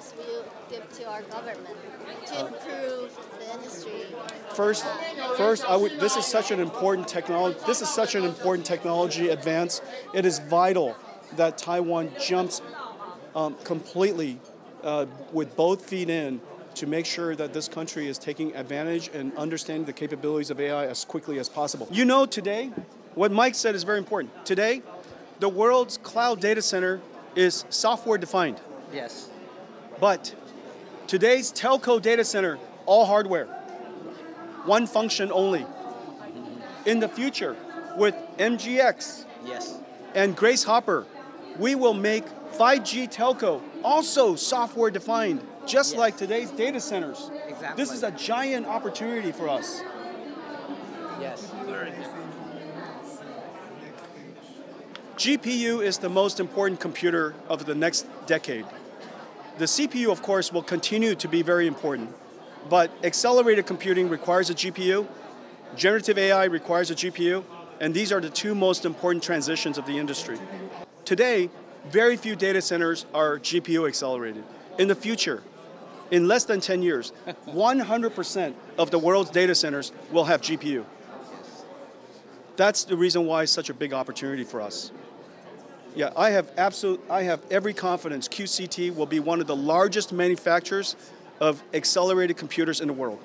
advice would you give to our government to improve the industry? First, I would. This is such an important technology. This is such an important technology advance. It is vital that Taiwan jumps completely with both feet in to make sure that this country is taking advantage and understanding the capabilities of AI as quickly as possible. You know, today, what Mike said is very important. Today, the world's cloud data center is software defined. Yes. But today's telco data center, all hardware, one function only. In the future, with MGX and Grace Hopper, we will make 5G telco also software defined, just like today's data centers. Exactly. This is a giant opportunity for us. Yes. GPU is the most important computer of the next decade. The CPU, of course, will continue to be very important, but accelerated computing requires a GPU, generative AI requires a GPU, and these are the two most important transitions of the industry. Today, very few data centers are GPU accelerated. In the future, in less than 10 years, 100% of the world's data centers will have GPU. That's the reason why it's such a big opportunity for us. Yeah, I have every confidence QCT will be one of the largest manufacturers of accelerated computers in the world.